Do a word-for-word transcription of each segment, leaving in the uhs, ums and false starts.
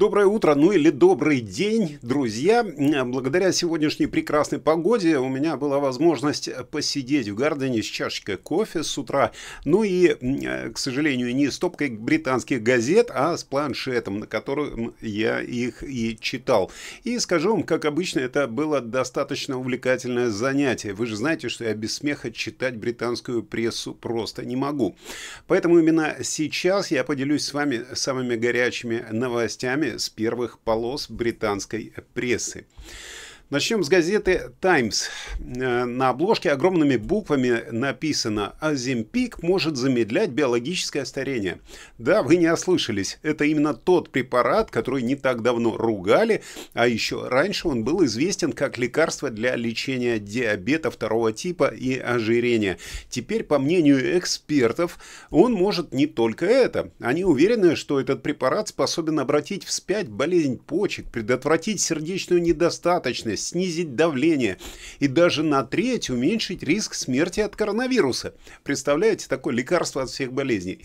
Доброе утро, ну или добрый день, друзья. Благодаря сегодняшней прекрасной погоде у меня была возможность посидеть в Гардене с чашечкой кофе с утра. Ну и, к сожалению, не с топкой британских газет, а с планшетом, на котором я их и читал. И скажу вам, как обычно, это было достаточно увлекательное занятие. Вы же знаете, что я без смеха читать британскую прессу просто не могу. Поэтому именно сейчас я поделюсь с вами самыми горячими новостями с первых полос британской прессы. Начнем с газеты Times. На обложке огромными буквами написано: «Озампик может замедлять биологическое старение». Да, вы не ослышались. Это именно тот препарат, который не так давно ругали, а еще раньше он был известен как лекарство для лечения диабета второго типа и ожирения. Теперь, по мнению экспертов, он может не только это. Они уверены, что этот препарат способен обратить вспять болезнь почек, предотвратить сердечную недостаточность, снизить давление и даже на треть уменьшить риск смерти от коронавируса. Представляете, такое лекарство от всех болезней.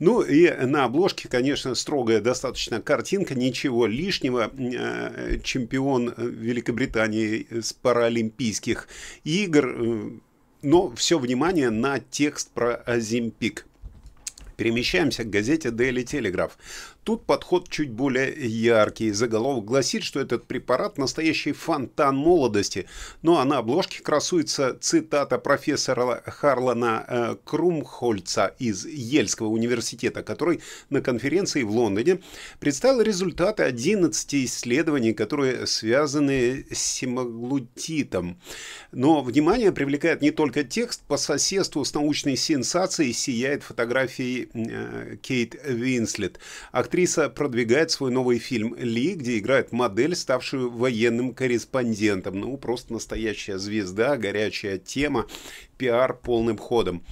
Ну и на обложке, конечно, строгая достаточно картинка, ничего лишнего. Чемпион Великобритании с паралимпийских игр, но все внимание на текст про Озампик. Перемещаемся к газете Daily Telegraph. Тут подход чуть более яркий. Заголовок гласит, что этот препарат – настоящий фонтан молодости. Ну а на обложке красуется цитата профессора Харлана э, Крумхольца из Йельского университета, который на конференции в Лондоне представил результаты одиннадцати исследований, которые связаны с семаглутидом. Но внимание привлекает не только текст. По соседству с научной сенсацией сияет фотографией э, Кейт Винслет. Актриса продвигает свой новый фильм «Ли», где играет модель, ставшую военным корреспондентом. Ну, просто настоящая звезда, горячая тема, пиар полным ходом.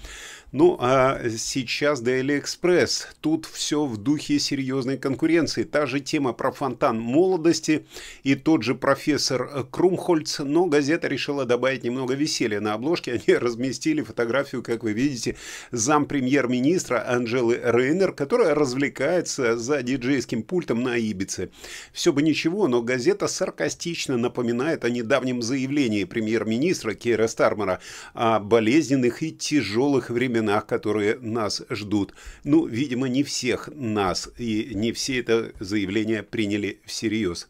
Ну, а сейчас Daily Express. Тут все в духе серьезной конкуренции. Та же тема про фонтан молодости и тот же профессор Крумхольц, но газета решила добавить немного веселья. На обложке они разместили фотографию, как вы видите, зампремьер-министра Анжелы Рейнер, которая развлекается за диджейским пультом на Ибице. Все бы ничего, но газета саркастично напоминает о недавнем заявлении премьер-министра Кейра Стармера о болезненных и тяжелых временах, которые нас ждут. Ну, видимо, не всех нас, и не все это заявление приняли всерьез.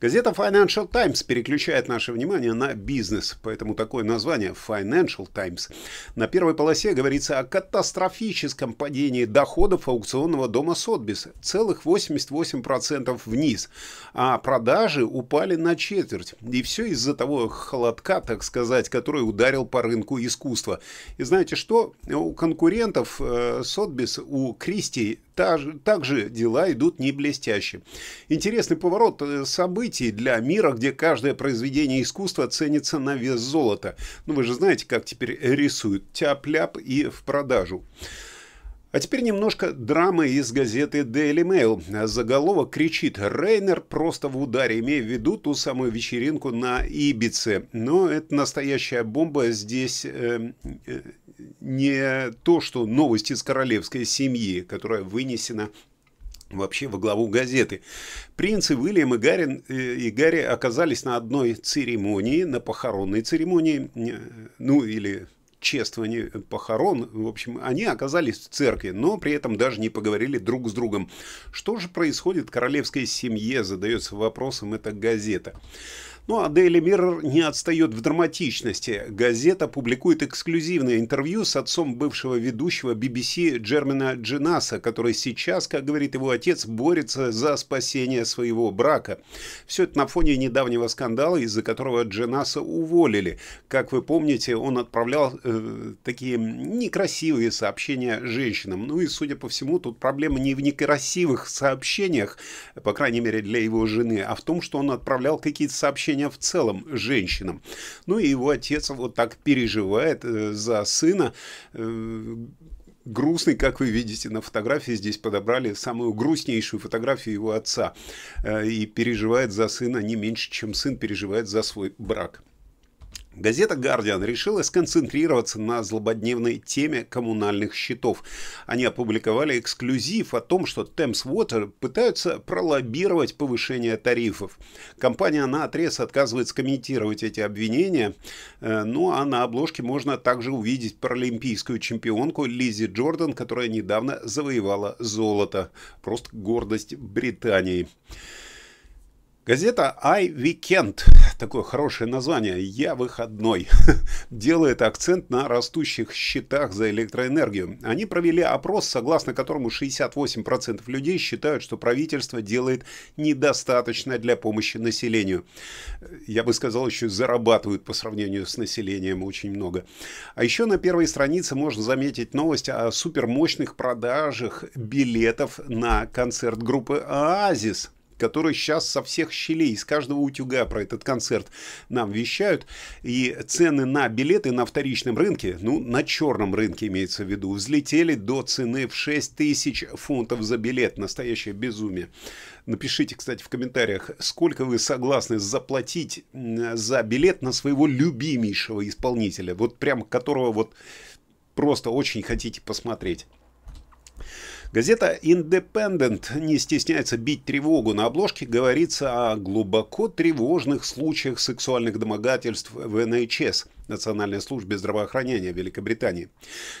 Газета Financial Times переключает наше внимание на бизнес, поэтому такое название Financial Times. На первой полосе говорится о катастрофическом падении доходов аукционного дома Сотбис, целых восемьдесят восемь процентов вниз, а продажи упали на четверть. И все из-за того холодка, так сказать, который ударил по рынку искусства. И знаете что? У конкурентов Сотбис, у Кристи, также дела идут не блестяще. Интересный поворот событий для мира, где каждое произведение искусства ценится на вес золота. Ну, вы же знаете, как теперь рисуют тяп-ляп и в продажу. А теперь немножко драмы из газеты Daily Mail. Заголовок кричит: «Рейнер просто в ударе», имея в виду ту самую вечеринку на Ибице. Но это настоящая бомба. Здесь э, э, не то, что новости из королевской семьи, которая вынесена вообще во главу газеты. Принцы Уильям и Гарри, и Гарри оказались на одной церемонии, на похоронной церемонии, ну или... чествование похорон. В общем, они оказались в церкви, но при этом даже не поговорили друг с другом. Что же происходит в королевской семье, задается вопросом эта газета. Ну а Daily Mirror не отстает в драматичности. Газета публикует эксклюзивное интервью с отцом бывшего ведущего би би си Джермейна Дженаса, который сейчас, как говорит его отец, борется за спасение своего брака. Все это на фоне недавнего скандала, из-за которого Дженаса уволили. Как вы помните, он отправлял э, такие некрасивые сообщения женщинам. Ну и, судя по всему, тут проблема не в некрасивых сообщениях, по крайней мере для его жены, а в том, что он отправлял какие-то сообщения в целом женщинам. Ну и его отец вот так переживает за сына. Грустный, как вы видите на фотографии, здесь подобрали самую грустнейшую фотографию его отца. И переживает за сына не меньше, чем сын переживает за свой брак. Газета «Guardian» решила сконцентрироваться на злободневной теме коммунальных счетов. Они опубликовали эксклюзив о том, что Thames Water пытаются пролоббировать повышение тарифов. Компания наотрез отказывается комментировать эти обвинения, ну а на обложке можно также увидеть паралимпийскую чемпионку Лиззи Джордан, которая недавно завоевала золото. Просто гордость Британии. Газета iWeekend, такое хорошее название, «Я выходной», делает акцент на растущих счетах за электроэнергию. Они провели опрос, согласно которому шестьдесят восемь процентов людей считают, что правительство делает недостаточно для помощи населению. Я бы сказал, еще зарабатывают по сравнению с населением очень много. А еще на первой странице можно заметить новость о супермощных продажах билетов на концерт группы Oasis, который сейчас со всех щелей, из каждого утюга про этот концерт нам вещают. И цены на билеты на вторичном рынке, ну, на черном рынке имеется в виду, взлетели до цены в шесть тысяч фунтов за билет. Настоящее безумие. Напишите, кстати, в комментариях, сколько вы согласны заплатить за билет на своего любимейшего исполнителя, вот прям которого вот просто очень хотите посмотреть. Газета «Independent» не стесняется бить тревогу. На обложке говорится о глубоко тревожных случаях сексуальных домогательств в эн эйч эс, Национальной службе здравоохранения Великобритании.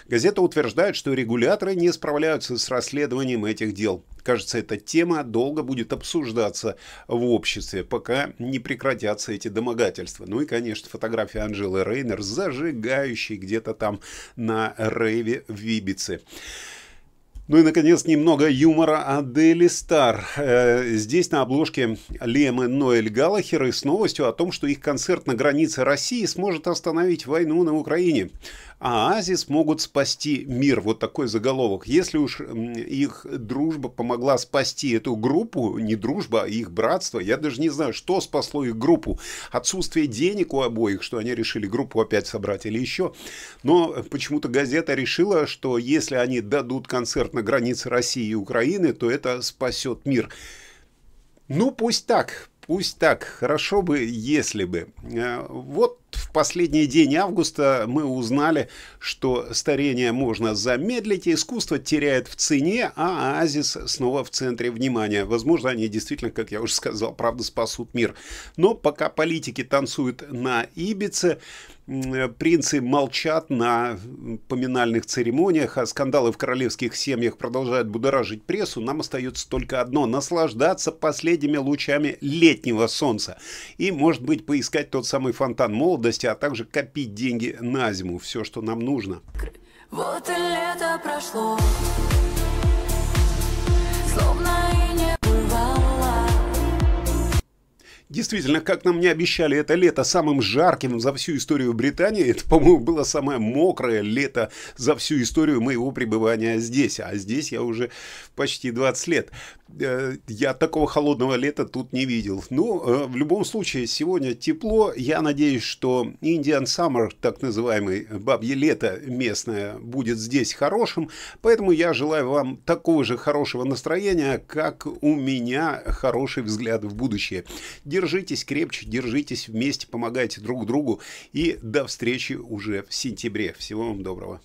Газета утверждает, что регуляторы не справляются с расследованием этих дел. Кажется, эта тема долго будет обсуждаться в обществе, пока не прекратятся эти домогательства. Ну и, конечно, фотография Анжелы Рейнер, зажигающей где-то там на рейве в Ибице. Ну и, наконец, немного юмора от Daily Star. Здесь на обложке Лиам и Ноэль Галлахер и с новостью о том, что их концерт на границе России сможет остановить войну на Украине. А Оазис могут спасти мир. Вот такой заголовок. Если уж их дружба помогла спасти эту группу, не дружба, а их братство, я даже не знаю, что спасло их группу. Отсутствие денег у обоих, что они решили группу опять собрать или еще. Но почему-то газета решила, что если они дадут концерт на на границе России и Украины, то это спасет мир. Ну, пусть так, пусть так. Хорошо бы, если бы. Вот в последний день августа мы узнали, что старение можно замедлить, искусство теряет в цене, а Oasis снова в центре внимания. Возможно, они действительно, как я уже сказал, правда спасут мир. Но пока политики танцуют на Ибице, принцы молчат на поминальных церемониях, а скандалы в королевских семьях продолжают будоражить прессу, нам остается только одно – наслаждаться последними лучами летнего солнца. И, может быть, поискать тот самый фонтан молодости, а также копить деньги на зиму. Все, что нам нужно. Вот и лето прошло, словно и не бывало. Действительно, как нам не обещали, это лето самым жарким за всю историю Британии. Это, по-моему, было самое мокрое лето за всю историю моего пребывания здесь. А здесь я уже почти двадцать лет. Я такого холодного лета тут не видел. Но в любом случае, сегодня тепло. Я надеюсь, что Indian Summer, так называемый бабье лето местное, будет здесь хорошим. Поэтому я желаю вам такого же хорошего настроения, как у меня хороший взгляд в будущее. Держитесь крепче, держитесь вместе, помогайте друг другу. И до встречи уже в сентябре. Всего вам доброго.